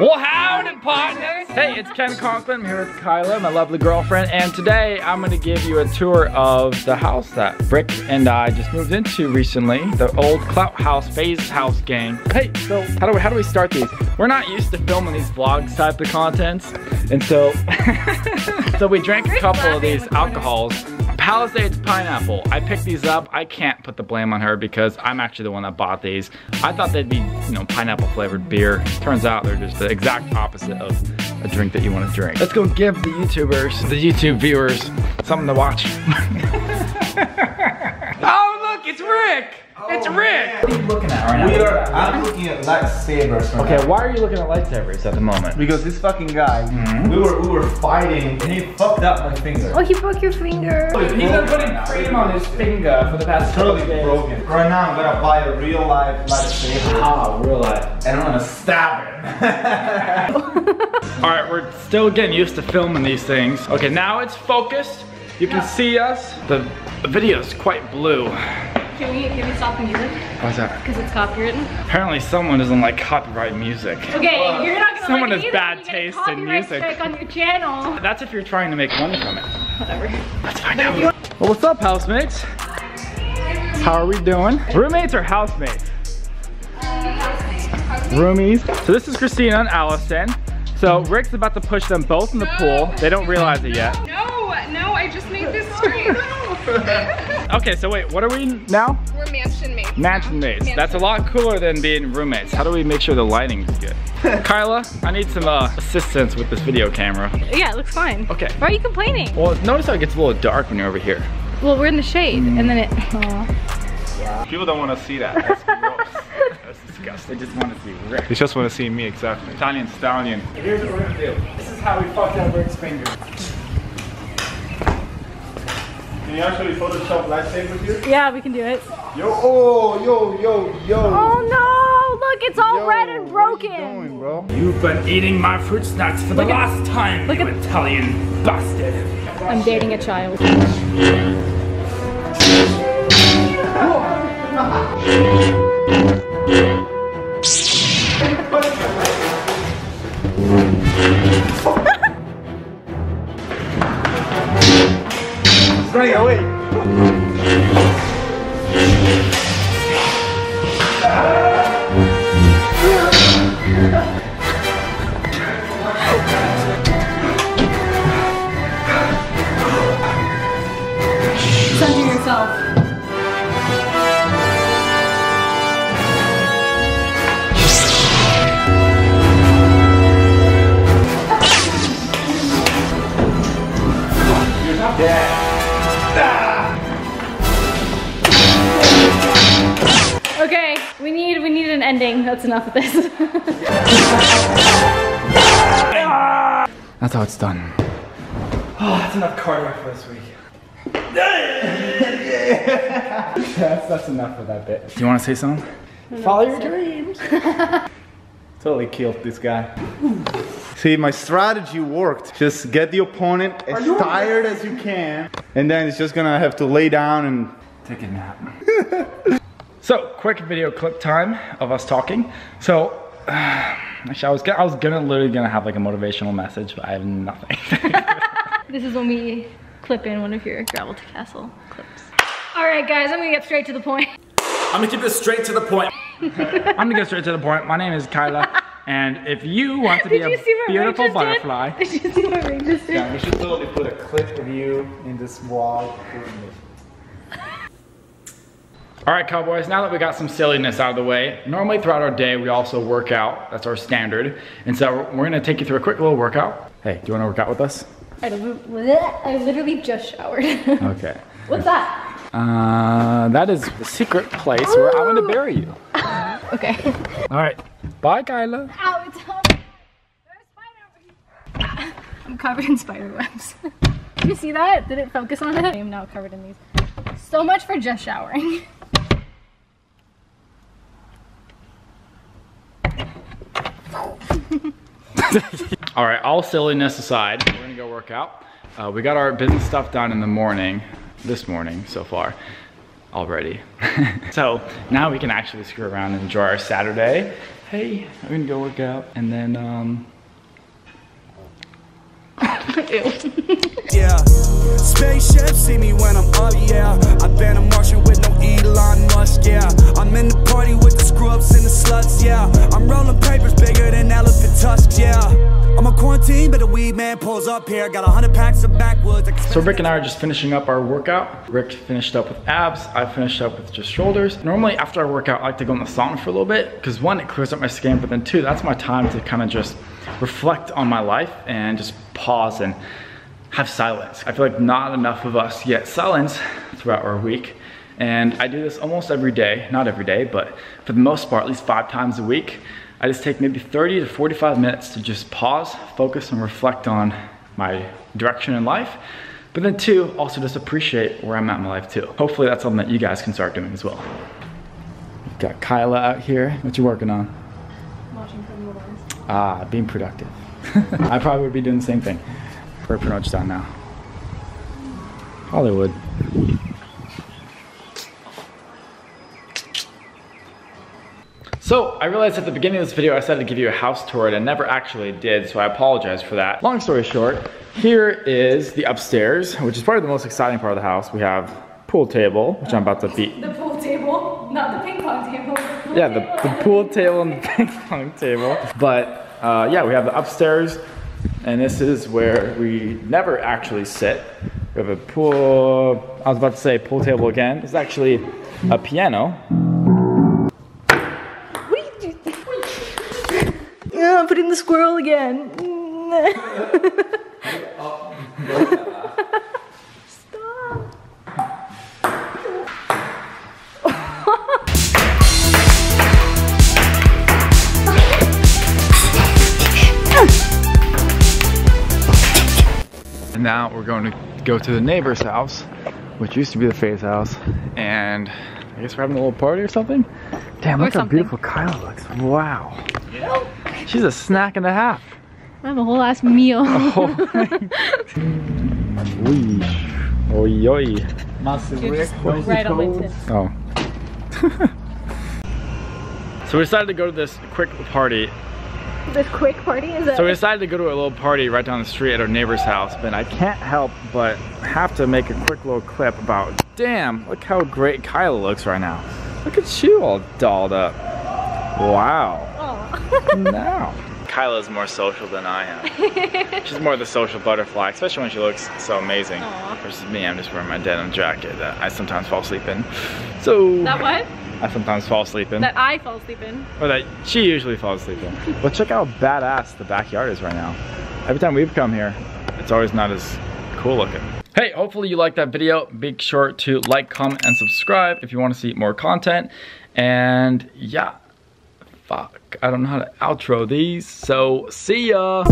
Well, howdy, partners! Hey, it's Ken Conklin. I'm here with Kyla, my lovely girlfriend, and today I'm gonna give you a tour of the house that Brick and I just moved into recently, the old Clout House, FaZe House gang. Hey, so how do we start these? We're not used to filming these vlogs type of contents, and so so we drank a couple of these alcohols. Palisades pineapple. I picked these up. I can't put the blame on her because I'm actually the one that bought these. I thought they'd be, you know, pineapple flavored beer. Turns out they're just the exact opposite of a drink that you want to drink. Let's go give the YouTubers, the YouTube viewers, something to watch. Oh, look, it's Rick. Oh, it's Rick. Man. What are you looking at right now? I'm looking at lightsabers. Right now. Why are you looking at lightsabers at the moment? Because this fucking guy, we were fighting, and he fucked up my finger. Oh, he broke your finger. He's been putting cream on his finger for the past 2 days. Broken. Right now, I'm gonna buy a real life lightsaber. Ah, real life. And I'm gonna stab it. All right, we're still getting used to filming these things. Okay, now it's focused. You can see us. The video's quite blue. Can we stop the music? Why's that? Because it's copywritten. Apparently someone doesn't like copyright music. Okay, you're not gonna someone like it either. Someone has bad taste in music. Strike on your channel. That's if you're trying to make money from it. Whatever. Let's find out. Well, what's up, housemates? How are we doing? Roommates or housemates? Housemates. Roomies. So this is Christina and Allison. So Rick's about to push them both in the pool. They don't realize it yet. No, I just made this screen. Okay, so wait, what are we now? We're mansion mates. Mansion mates. That's a lot cooler than being roommates. How do we make sure the lighting is good? Kyla, I need some assistance with this video camera. Yeah, it looks fine. Okay. Why are you complaining? Well, notice how it gets a little dark when you're over here. Well, we're in the shade, and then it... Yeah. People don't want to see that. That's gross. That's disgusting. They just want to see Rick. They just want to see me, exactly. Italian Stallion. Here's what we're going to do. This is how we fucked up Rick's finger. Can you actually Photoshop lightsabers here? Yeah, we can do it. Yo, oh, yo, yo, yo. Oh no, look, it's all red and broken. What are you doing, bro? You've been eating my fruit snacks for the last time, you Italian bastard. I'm dating a child. Running away. Center yourself. Yeah. Okay, we need an ending. That's enough of this. That's how it's done. Oh, that's enough cardio for this week. That's enough for that bit. Do you want to say something? Follow your dreams. Totally killed this guy. See, my strategy worked. Just get the opponent as tired as you can, and then it's just gonna have to lay down and take a nap. So, quick video clip time of us talking. So, actually, I was literally gonna have like a motivational message, but I have nothing. This is when we clip in one of your Gravel to Castle clips. All right, guys, I'm gonna get straight to the point. I'm gonna keep this straight to the point. My name is Kyla, and if you want to be a beautiful butterfly, did you see what Rick just did? Yeah, we should totally put a clip of you in this vlog. All right, Cowboys, now that we got some silliness out of the way, normally throughout our day, we also work out. That's our standard. And so we're gonna take you through a quick little workout. Hey, do you wanna work out with us? I literally just showered. Okay. What's that? That is the secret place where I'm gonna bury you. Okay. All right, bye, Kyla. Ow, it's home. There's a spider over here. I'm covered in spider webs. Did you see that? Did it focus on it? I am now covered in these. So much for just showering. All right, all silliness aside, we're gonna go work out. We got our business stuff done in the morning, this morning so far, already. So now we can actually screw around and enjoy our Saturday, hey, I'm gonna go work out, and then yeah, spaceship, see me when I'm up, yeah. I've been a Martian with no Elon Musk, yeah. I'm in the party with the screw-ups and the sluts, yeah. I'm rolling papers bigger than elephant tusks, yeah. I'm a quarantine, but a weed man pulls up here. Got 100 packs of backwoods. So Rick and I are just finishing up our workout. Rick finished up with abs, I finished up with just shoulders. Normally after I work out, I like to go on the sauna for a little bit, because one, it clears up my skin, but then two, that's my time to kind of just reflect on my life and just pause and have silence. I feel like not enough of us get silence throughout our week, and I do this almost every day, not every day, but for the most part, at least 5 times a week. I just take maybe 30 to 45 minutes to just pause, focus, and reflect on my direction in life, but then two, also just appreciate where I'm at in my life too. Hopefully that's something that you guys can start doing as well. We've got Kyla out here. What you working on? Watching criminal ones. Ah, being productive. I probably would be doing the same thing. We're pretty much done now. Hollywood. So I realized at the beginning of this video I said to give you a house tour and I never actually did, so I apologize for that. Long story short, here is the upstairs, which is probably the most exciting part of the house. We have pool table, which I'm about to beat. The pool table, not the ping pong table. Yeah, the pool table and the ping pong table. But yeah, we have the upstairs, and this is where we never actually sit. We have a pool, I was about to say pool table again. It's actually a piano. I'm putting the squirrel again. Stop. And now we're going to go to the neighbor's house, which used to be the FaZe House, and I guess we're having a little party or something. Damn, look how beautiful Kyla looks. Wow. Yeah. She's a snack and a half. I have a whole ass meal. Oy, oy, oy. Massive Rick. Right on my tip. Oh. So we decided to go to this quick party. This quick party? Is it? So we decided to go to a little party right down the street at our neighbor's house, but I can't help but have to make a quick little clip about, damn, look how great Kyla looks right now. Look at you all dolled up. Wow. No. Kyla's more social than I am. She's more the social butterfly, especially when she looks so amazing. Aww. Versus me, I'm just wearing my denim jacket that I sometimes fall asleep in. So. That what? I sometimes fall asleep in. That I fall asleep in. Or that she usually falls asleep in. But check out how badass the backyard is right now. Every time we've come here, it's always not as cool looking. Hey, hopefully you liked that video. Be sure to like, comment, and subscribe if you want to see more content. And yeah. Fuck, I don't know how to outro these, so see ya!